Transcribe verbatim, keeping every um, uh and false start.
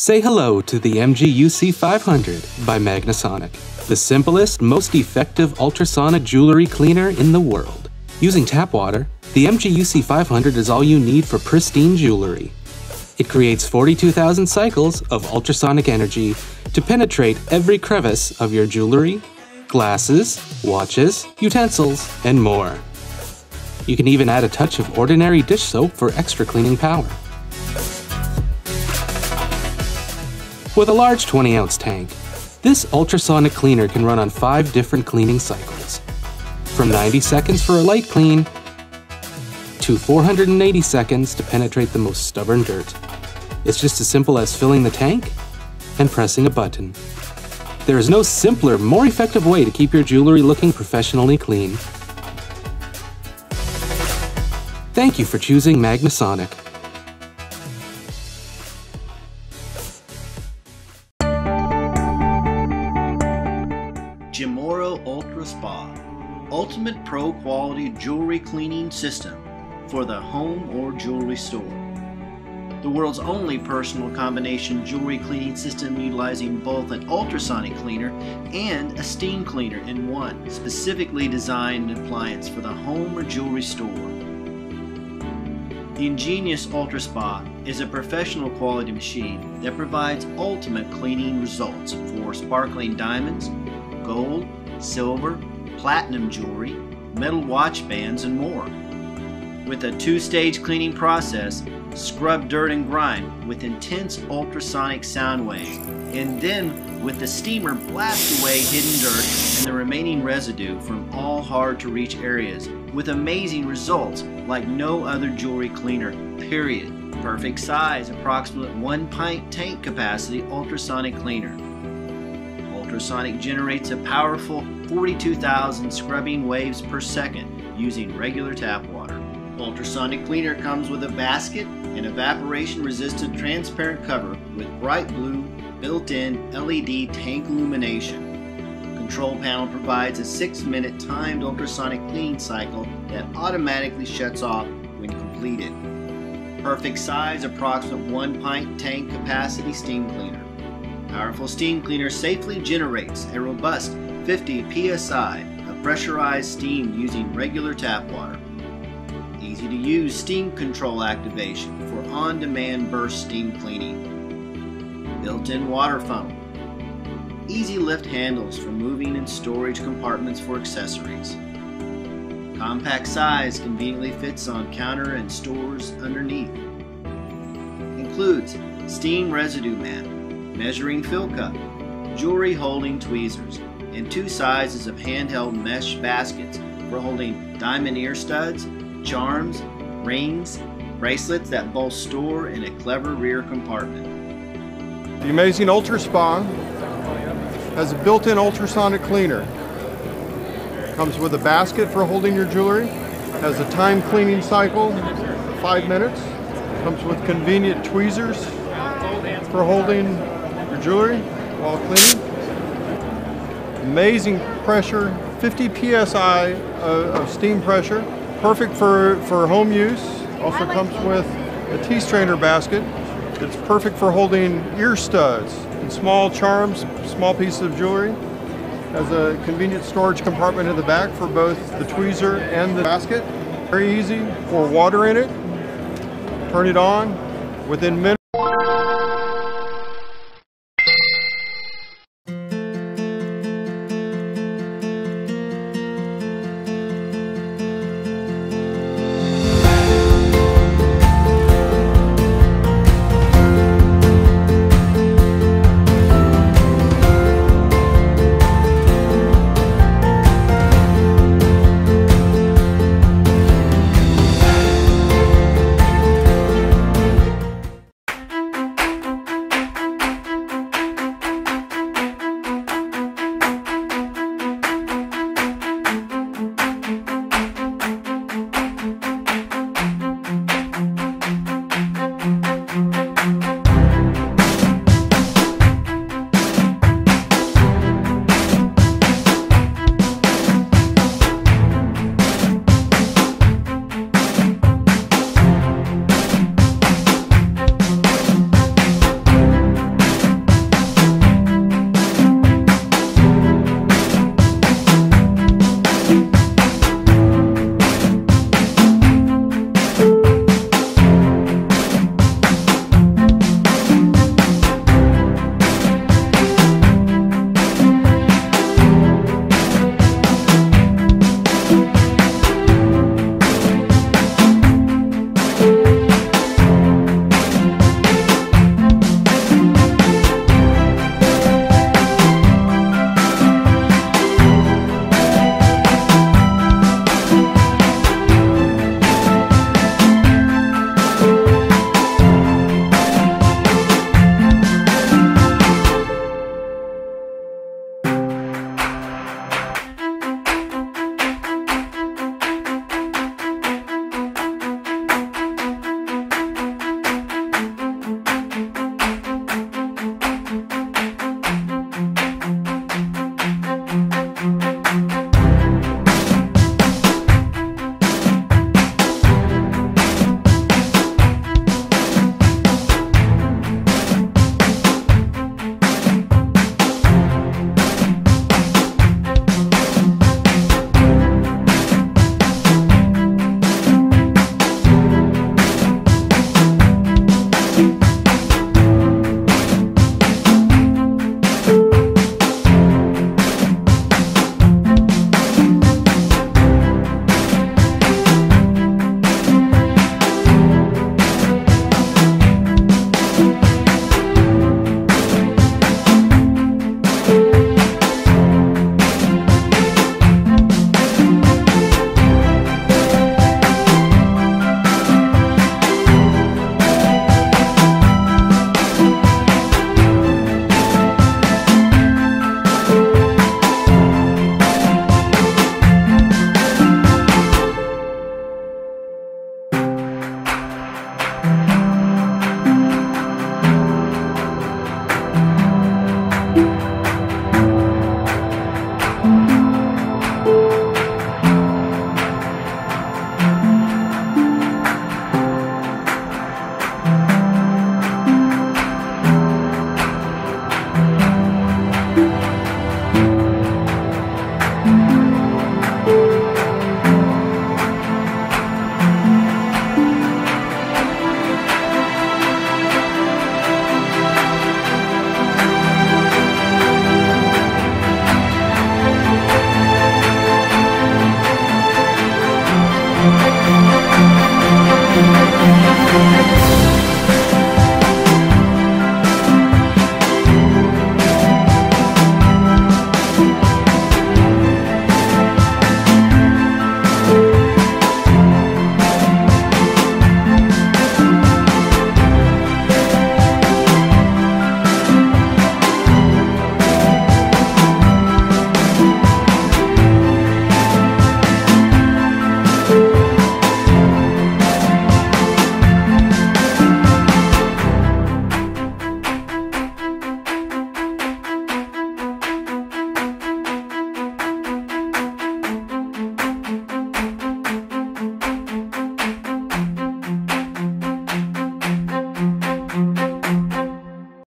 Say hello to the M G U C five hundred by Magnasonic, the simplest, most effective ultrasonic jewelry cleaner in the world. Using tap water, the M G U C five hundred is all you need for pristine jewelry. It creates forty-two thousand cycles of ultrasonic energy to penetrate every crevice of your jewelry, glasses, watches, utensils, and more. You can even add a touch of ordinary dish soap for extra cleaning power. With a large twenty ounce tank, this ultrasonic cleaner can run on five different cleaning cycles, from ninety seconds for a light clean to four hundred eighty seconds to penetrate the most stubborn dirt. It's just as simple as filling the tank and pressing a button. There is no simpler, more effective way to keep your jewelry looking professionally clean. Thank you for choosing Magnasonic. UltraSpa, ultimate pro quality jewelry cleaning system for the home or jewelry store. The world's only personal combination jewelry cleaning system utilizing both an ultrasonic cleaner and a steam cleaner in one, specifically designed an appliance for the home or jewelry store. The ingenious UltraSpa is a professional quality machine that provides ultimate cleaning results for sparkling diamonds, gold, silver, platinum jewelry, metal watch bands, and more. With a two-stage cleaning process, scrub dirt and grime with intense ultrasonic sound waves, and then with the steamer blast away hidden dirt and the remaining residue from all hard-to-reach areas with amazing results like no other jewelry cleaner, period. Perfect size, approximate one pint tank capacity ultrasonic cleaner. Ultrasonic generates a powerful forty-two thousand scrubbing waves per second using regular tap water. Ultrasonic cleaner comes with a basket and evaporation-resistant transparent cover with bright blue built-in L E D tank illumination. Control panel provides a six minute timed ultrasonic cleaning cycle that automatically shuts off when completed. Perfect size, approximate one pint tank capacity steam cleaner. Powerful steam cleaner safely generates a robust fifty P S I of pressurized steam using regular tap water. Easy to use steam control activation for on-demand burst steam cleaning. Built-in water funnel. Easy lift handles for moving and storage compartments for accessories. Compact size conveniently fits on counter and stores underneath. Includes steam residue map, measuring fill cup, jewelry holding tweezers, and two sizes of handheld mesh baskets for holding diamond ear studs, charms, rings, bracelets that both store in a clever rear compartment. The amazing UltraSpa has a built-in ultrasonic cleaner. Comes with a basket for holding your jewelry, has a time cleaning cycle, five minutes, comes with convenient tweezers for holding your jewelry while cleaning. Amazing pressure, fifty P S I uh, of steam pressure, perfect for, for home use. Also comes with a tea strainer basket. It's perfect for holding ear studs and small charms, small pieces of jewelry. Has a convenient storage compartment in the back for both the tweezer and the basket. Very easy, pour water in it, turn it on, within minutes